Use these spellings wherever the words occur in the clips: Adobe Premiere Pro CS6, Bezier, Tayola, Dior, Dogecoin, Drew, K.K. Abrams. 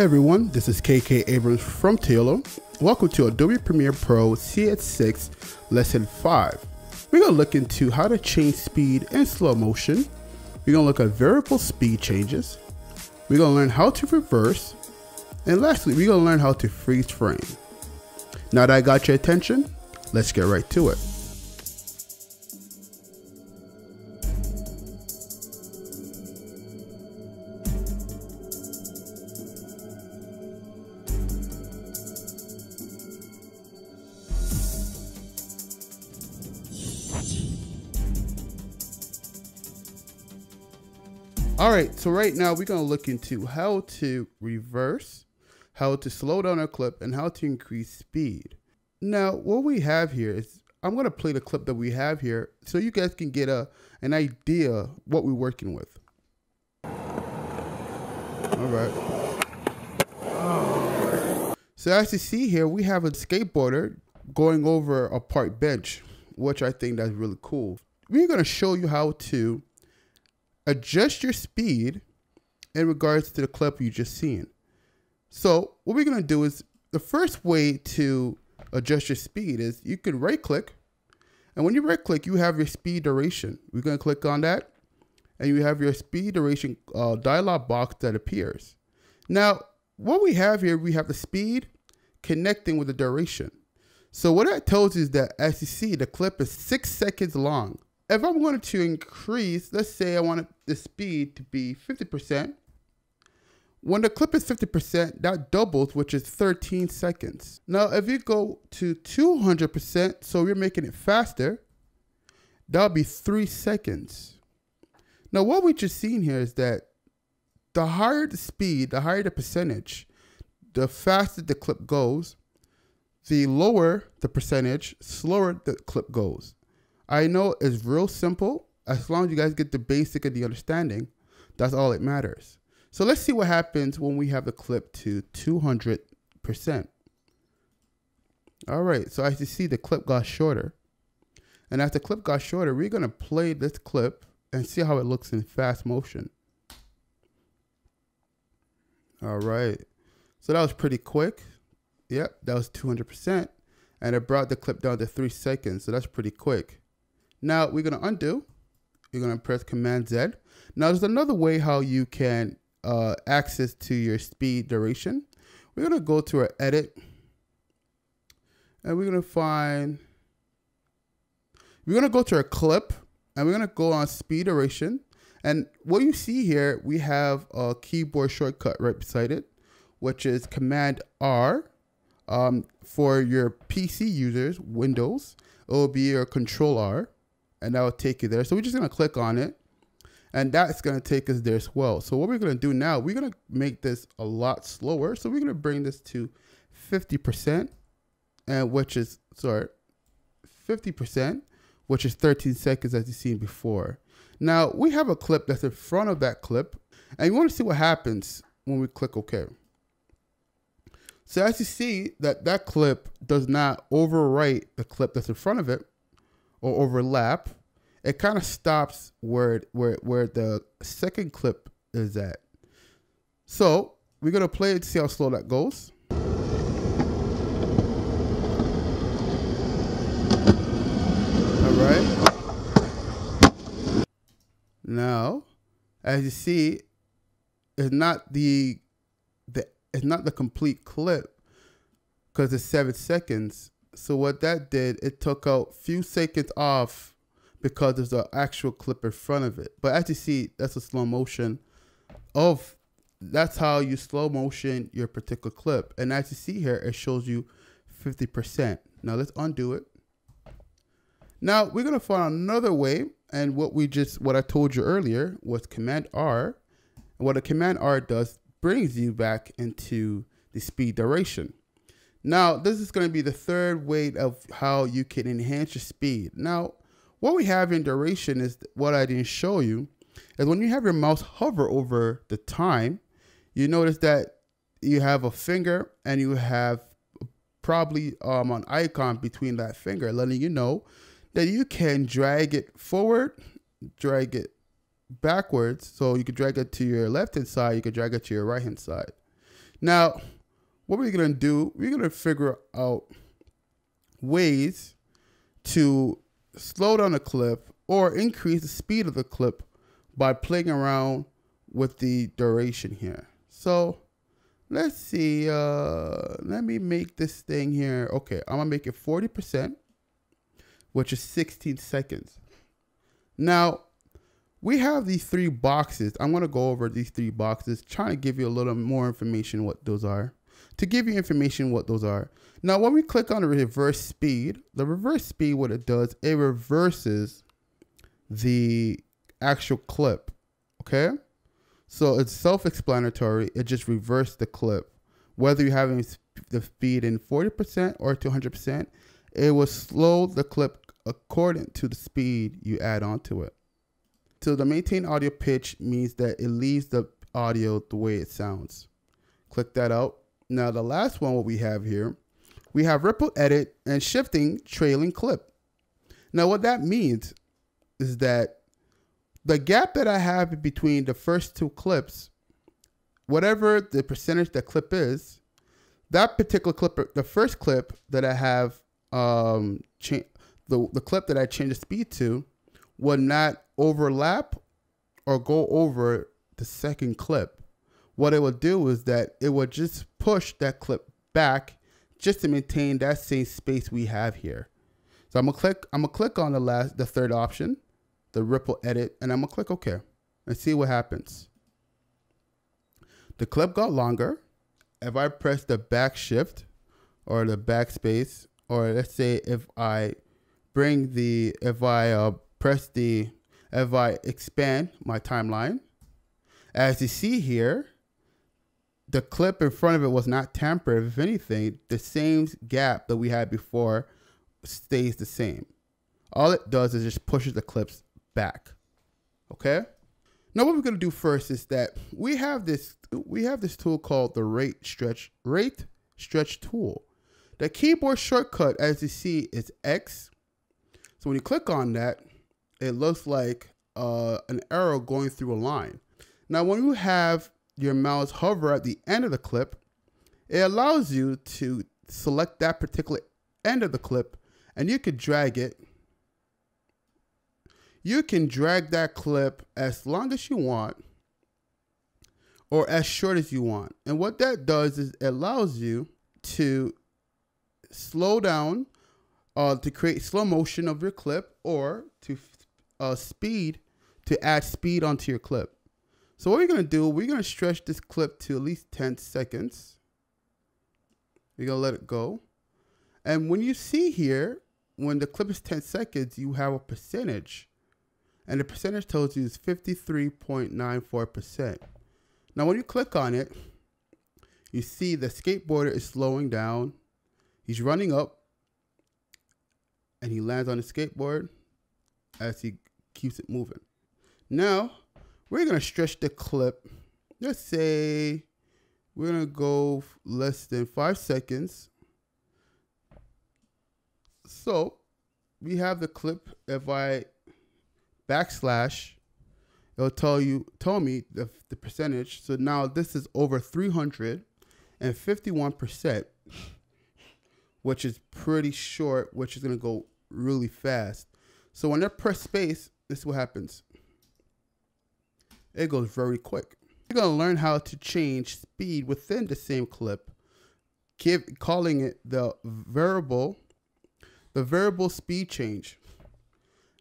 Hey everyone, this is K.K. Abrams from Tayola. Welcome to Adobe Premiere Pro CS6 Lesson 5. We're going to look into how to change speed and slow motion. We're going to look at variable speed changes. We're going to learn how to reverse. And lastly, we're going to learn how to freeze frame. Now that I got your attention, let's get right to it. All right, so right now we're gonna look into how to reverse, how to slow down a clip, and how to increase speed. Now, what we have here is, I'm gonna play the clip that we have here so you guys can get an idea what we're working with. All right. So as you see here, we have a skateboarder going over a park bench, which I think that's really cool. We're gonna show you how to adjust your speed in regards to the clip you just seen. So what we're gonna do is, the first way to adjust your speed is you can right click, and when you right click, you have your speed duration. We're gonna click on that, and you have your speed duration dialog box that appears. Now, what we have here, we have the speed connecting with the duration. So what that tells you is that, as you see, the clip is 6 seconds long. If I wanted to increase, let's say I wanted the speed to be 50%. When the clip is 50%, that doubles, which is 13 seconds. Now, if you go to 200%, so you're making it faster, that'll be 3 seconds. Now, what we just seen here is that the higher the speed, the higher the percentage, the faster the clip goes, the lower the percentage, slower the clip goes. I know it's real simple. As long as you guys get the basic and the understanding, that's all it matters. So let's see what happens when we have the clip to 200%. All right, so as you see, the clip got shorter. And as the clip got shorter, we're gonna play this clip and see how it looks in fast motion. All right, so that was pretty quick. Yep, that was 200%. And it brought the clip down to 3 seconds, so that's pretty quick. Now we're gonna undo, you're gonna press Command Z. Now there's another way how you can access to your speed duration. We're gonna go to our edit, and we're gonna go to our clip, and we're gonna go on speed duration. And what you see here, we have a keyboard shortcut right beside it, which is Command R. For your PC users, Windows, it will be your Control R, and that will take you there. So we're just gonna click on it, and that's gonna take us there as well. So what we're gonna do now, we're gonna make this a lot slower. So we're gonna bring this to 50%, and which is, sorry, 50%, which is 13 seconds as you've seen before. Now we have a clip that's in front of that clip, and you wanna see what happens when we click OK. So as you see, that clip does not overwrite the clip that's in front of it or overlap. It kind of stops where the second clip is at. So we're gonna play it to see how slow that goes. All right. Now, as you see, it's not the complete clip because it's 7 seconds. So what that did, it took out few seconds off because there's an actual clip in front of it. But as you see, that's a slow motion of, that's how you slow motion your particular clip. And as you see here, it shows you 50%. Now let's undo it. Now we're gonna find another way. And what I told you earlier was Command R. And what a Command R does, brings you back into the speed duration. Now, this is gonna be the third way of how you can enhance your speed. Now, what we have in duration is what I didn't show you, is when you have your mouse hover over the time, you notice that you have a finger and you have probably an icon between that finger, letting you know that you can drag it forward, drag it backwards. So you could drag it to your left hand side, you could drag it to your right hand side. Now, what we're going to do, we're going to figure out ways to slow down the clip or increase the speed of the clip by playing around with the duration here. So let's see, let me make this thing here. Okay, I'm gonna make it 40%, which is 16 seconds. Now, we have these three boxes. I'm gonna go over these three boxes, trying to give you a little more information what those are. Now, when we click on the reverse speed, what it does, it reverses the actual clip, okay? So it's self-explanatory. It just reversed the clip. Whether you're having the speed in 40% or 200%, it will slow the clip according to the speed you add onto it. So the maintain audio pitch means that it leaves the audio the way it sounds. Click that out. Now the last one, what we have here, we have ripple edit and shifting trailing clip. Now what that means is that the gap that I have between the first two clips, whatever the percentage that clip is, that particular clip, the first clip that I have, the clip that I changed the speed to will not overlap or go over the second clip. What it will do is that it will just push that clip back just to maintain that same space we have here. So I'm gonna click on the third option, the ripple edit, and I'm gonna click OK and see what happens. The clip got longer. If I press the back shift or the backspace, or let's say if I bring the, if I expand my timeline, as you see here, the clip in front of it was not tampered. If anything, the same gap that we had before stays the same. All it does is just pushes the clips back. Okay. Now what we're going to do first is that we have this tool called the rate stretch tool. The keyboard shortcut, as you see, is X. So when you click on that, it looks like an arrow going through a line. Now, when you have your mouse hover at the end of the clip, it allows you to select that particular end of the clip and you could drag it. You can drag that clip as long as you want or as short as you want. And what that does is it allows you to slow down to create slow motion of your clip or to add speed onto your clip. So what we're gonna do, we're gonna stretch this clip to at least 10 seconds. We're gonna let it go. And when you see here, when the clip is 10 seconds, you have a percentage. And the percentage tells you is 53.94%. Now, when you click on it, you see the skateboarder is slowing down. He's running up and he lands on the skateboard as he keeps it moving. Now, we're gonna stretch the clip. Let's say we're gonna go less than 5 seconds. So we have the clip. If I backslash, it'll tell me the percentage. So now this is over 351%, which is pretty short, which is gonna go really fast. So when I press space, this is what happens. It goes very quick. You're gonna learn how to change speed within the same clip, calling it the variable speed change.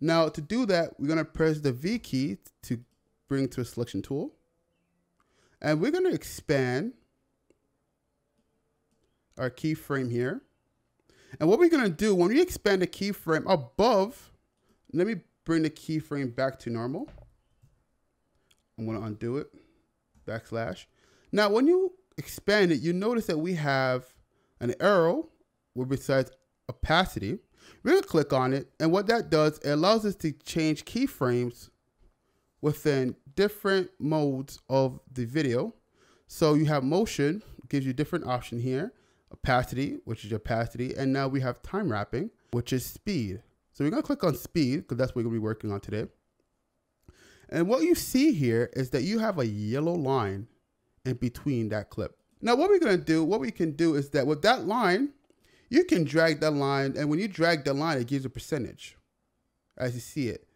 Now to do that, we're gonna press the V key to bring to a selection tool. And we're gonna expand our keyframe here. And what we're gonna do, when we expand the keyframe above, let me bring the keyframe back to normal. I'm gonna undo it, backslash. Now, when you expand it, you notice that we have an arrow where besides opacity, we're gonna click on it. And what that does, it allows us to change keyframes within different modes of the video. So you have motion, gives you different option here, opacity, which is opacity. And now we have time wrapping, which is speed. So we're gonna click on speed because that's what we're gonna be working on today. And what you see here is that you have a yellow line in between that clip. Now what we're gonna do, what we can do is that with that line, you can drag that line, and when you drag that line, it gives a percentage as you see it.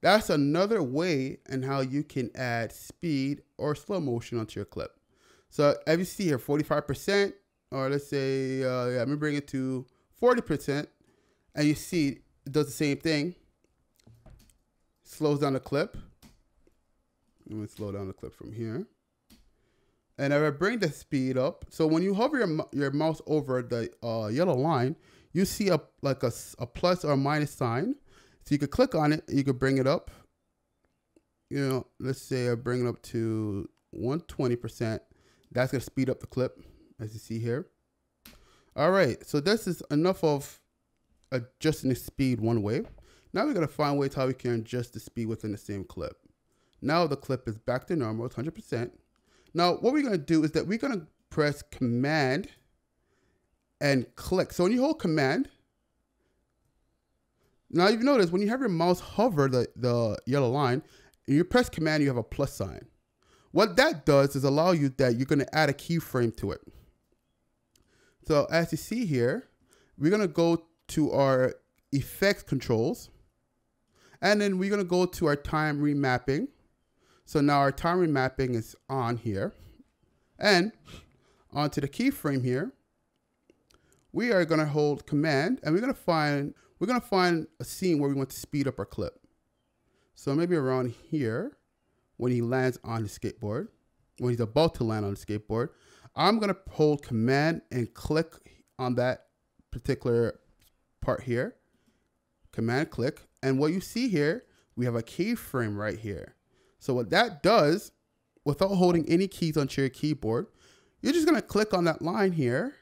That's another way in how you can add speed or slow motion onto your clip. So as you see here, 45%, or let's say, yeah, let me bring it to 40%, and you see it does the same thing. Slows down the clip. I'm gonna slow down the clip from here. And I will bring the speed up. So when you hover your mouse over the yellow line, you see a plus or a minus sign. So you could click on it, you could bring it up. You know, let's say I bring it up to 120%. That's gonna speed up the clip, as you see here. All right, so this is enough of adjusting the speed one way. Now we're gonna find ways how we can adjust the speed within the same clip. Now the clip is back to normal, it's 100%. Now, what we're gonna do is that we're gonna press Command and click. So when you hold Command, now you've noticed when you have your mouse hover the yellow line, and you press Command, you have a plus sign. What that does is allow you that you're gonna add a keyframe to it. So as you see here, we're gonna go to our effects controls, and then we're gonna go to our time remapping. So now our time remapping is on here, and onto the keyframe here, we are gonna hold Command, and we're gonna find a scene where we want to speed up our clip. So maybe around here, when he lands on the skateboard, when he's about to land on the skateboard, I'm gonna hold Command and click on that particular part here, Command click, and what you see here, we have a keyframe right here. So what that does, without holding any keys onto your keyboard, you're just gonna click on that line here,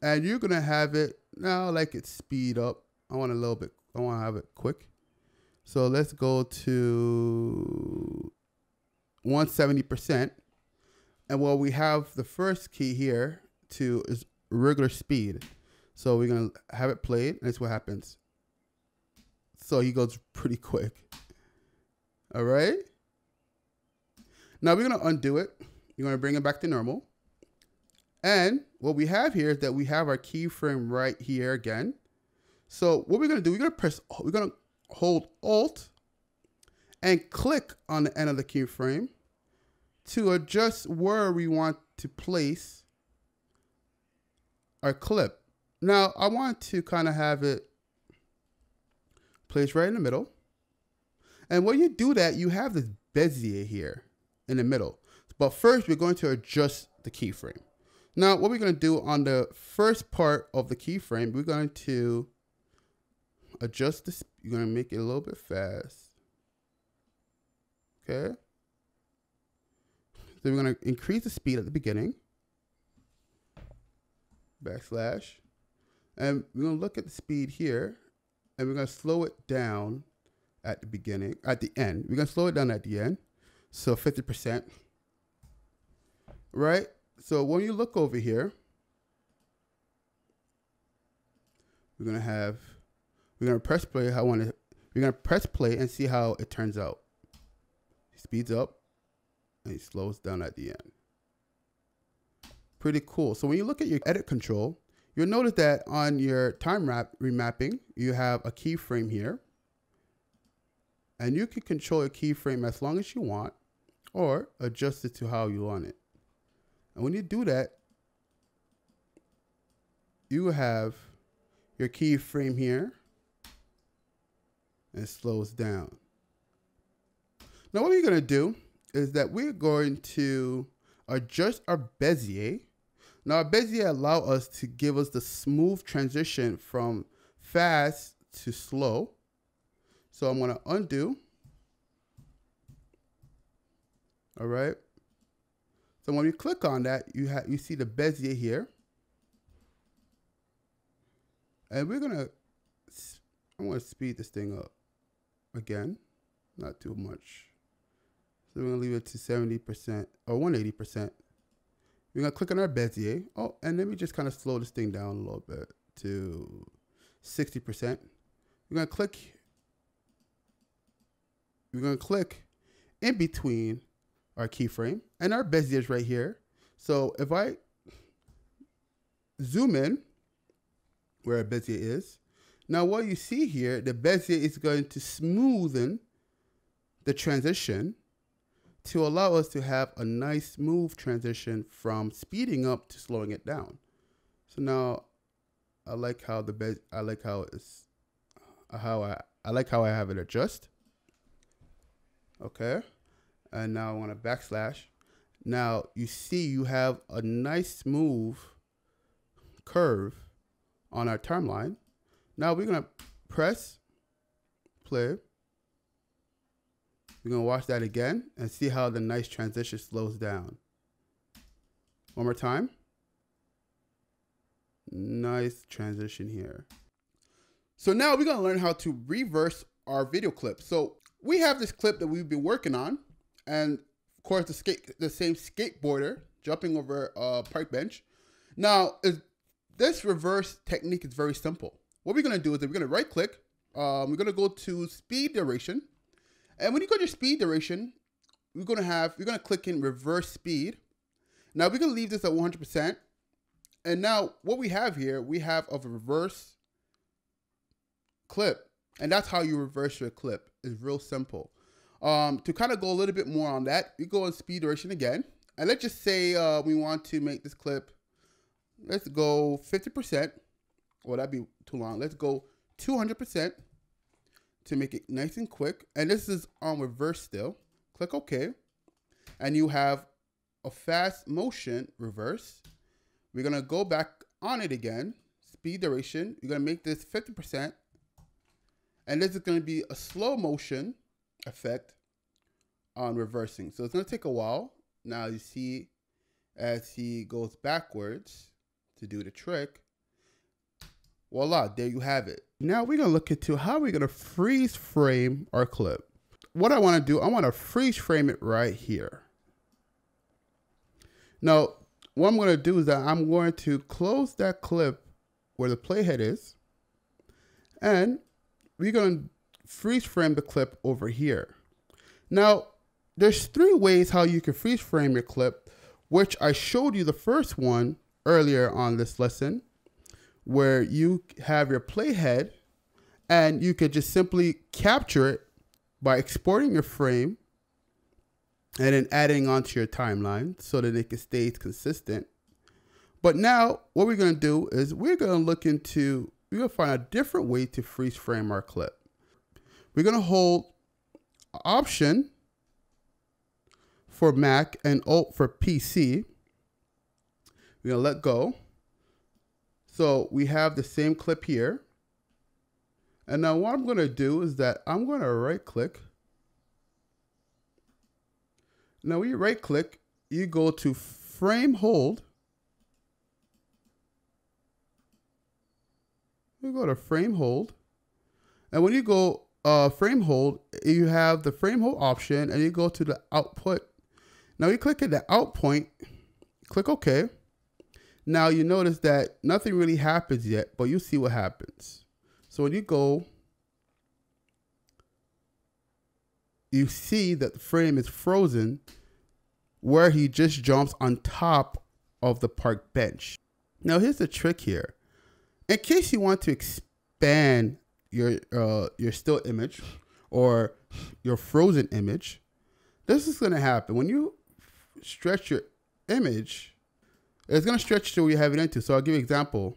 and you're gonna have it, now like it speed up. I want a little bit, I wanna have it quick. So let's go to 170%. And what we have, the first key here to is regular speed. So we're gonna have it played, and that's what happens. So he goes pretty quick, all right? Now we're gonna undo it. You're gonna bring it back to normal. And what we have here is that we have our keyframe right here again. So what we're gonna do, we're gonna hold Alt and click on the end of the keyframe to adjust where we want to place our clip. Now I want to kind of have it placed right in the middle. And when you do that, you have this bezier here in the middle. But first we're going to adjust the keyframe. Now what we're gonna do on the first part of the keyframe, we're going to adjust this. You're gonna make it a little bit fast. Okay. So we're gonna increase the speed at the beginning. \. And we're gonna look at the speed here, and we're gonna slow it down at the beginning, at the end. We're gonna slow it down at the end. So 50%, right? So when you look over here, we're gonna press play. We're gonna press play and see how it turns out. He speeds up and he slows down at the end. Pretty cool. So when you look at your edit control, you'll notice that on your time remapping, you have a keyframe here, and you can control your keyframe as long as you want, or adjust it to how you want it. And when you do that, you have your keyframe here, and it slows down. Now what we're gonna do is that we're going to adjust our bezier. Now our bezier allows us to give us the smooth transition from fast to slow. So I'm gonna undo. All right. So when you click on that, you see the bezier here. And I'm gonna speed this thing up again, not too much. So we're gonna leave it to 70% or 180%. We're gonna click on our bezier. Oh, and let me just kind of slow this thing down a little bit to 60%. We're gonna click. We're gonna click in between our keyframe and our bezier is right here. So if I zoom in where a bezier is. Now what you see here, the bezier is going to smoothen the transition to allow us to have a nice smooth transition from speeding up to slowing it down. So now I like how the I like how I have it adjust. Okay, and now I want to backslash. Now you see you have a nice smooth curve on our timeline. Now we're gonna press play. We're gonna watch that again and see how the nice transition slows down. One more time. Nice transition here. So now we're gonna learn how to reverse our video clip. So we have this clip that we've been working on, and of course the same skateboarder jumping over a park bench. Now this reverse technique is very simple. What we're gonna do is that we're gonna right click, we're gonna go to speed duration. And when you go to speed duration, we're gonna click in reverse speed. Now we're gonna leave this at 100%. And now what we have here, we have a reverse clip. And that's how you reverse your clip. It's real simple. To kind of go a little bit more on that, we go on speed duration again. And let's just say we want to make this clip, let's go 50%. Well, that'd be too long. Let's go 200% to make it nice and quick. And this is on reverse still. Click OK. And you have a fast motion reverse. We're going to go back on it again. Speed duration. You're going to make this 50%. And this is going to be a slow motion effect on reversing. So it's going to take a while. Now you see as he goes backwards to do the trick. Voila, there you have it. Now we're gonna look into how we're gonna freeze frame our clip. What I wanna do, I wanna freeze frame it right here. Now, what I'm gonna do is that I'm going to close that clip where the playhead is, and we're gonna freeze frame the clip over here. Now, there's three ways how you can freeze frame your clip, which I showed you the first one earlier on this lesson, where you have your playhead and you could just simply capture it by exporting your frame and then adding onto your timeline so that it can stay consistent. But now what we're going to do is we're going to find a different way to freeze frame our clip. We're going to hold Option for Mac and Alt for PC. We're going to let go. So we have the same clip here. And now what I'm gonna do is that I'm gonna right click. Now when you right click, you go to frame hold. You go to frame hold. And when you go frame hold, you have the frame hold option and you go to the output. Now you click at the out point, click OK. Now you notice that nothing really happens yet, but you see what happens. So when you go, you see that the frame is frozen where he just jumps on top of the park bench. Now here's the trick here. In case you want to expand your still image or your frozen image, this is gonna happen. When you stretch your image, it's going to stretch to where you have it into. So I'll give you an example.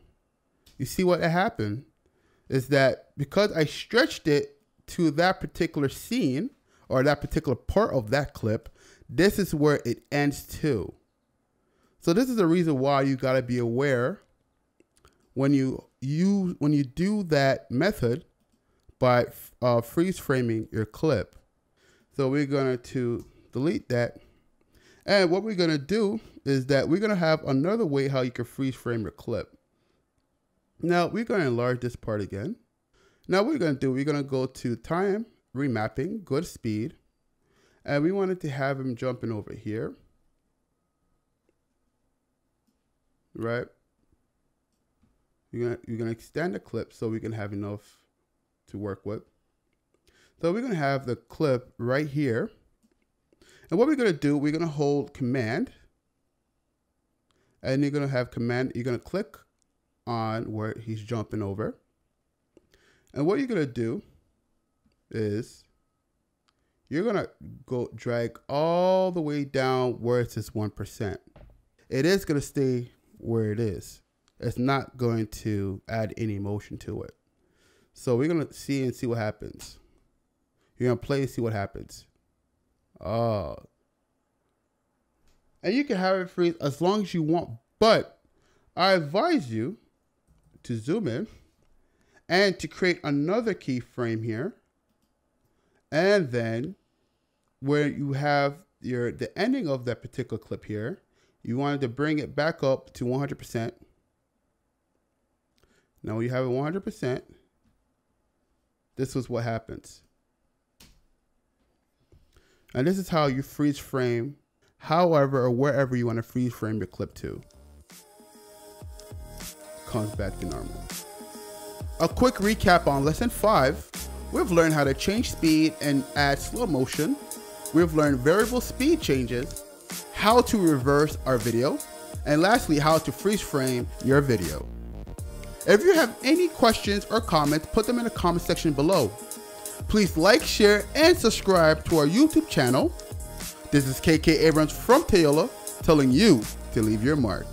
You see what happened is that because I stretched it to that particular scene or that particular part of that clip, this is where it ends too. So this is the reason why you got to be aware when you do that method by freeze framing your clip. So we're going to delete that. And what we're going to do is that we're going to have another way how you can freeze frame your clip. Now we're going to enlarge this part again. Now what we're going to do, we're going to go to time, remapping, go to speed. And we wanted to have him jumping over here. Right? You're going to extend the clip so we can have enough to work with. So we're going to have the clip right here. And what we're going to do, we're going to hold command. And you're going to click on where he's jumping over. And what you're going to do is you're going to go drag all the way down where it says 1%. It is going to stay where it is. It's not going to add any motion to it. So we're going to see what happens. You're going to play and see what happens. Oh. And you can have it freeze as long as you want, but I advise you to zoom in and to create another keyframe here. And then where you have the ending of that particular clip here, you wanted to bring it back up to 100%. Now when you have it 100%, this is what happens. And this is how you freeze frame, however or wherever you want to freeze frame your clip to. Comes back to normal. A quick recap on lesson 5. We've learned how to change speed and add slow motion. We've learned variable speed changes, how to reverse our video, and lastly, how to freeze frame your video. If you have any questions or comments, put them in the comment section below. Please like, share, and subscribe to our YouTube channel. This is K.K. Abrams from Tayola telling you to leave your mark.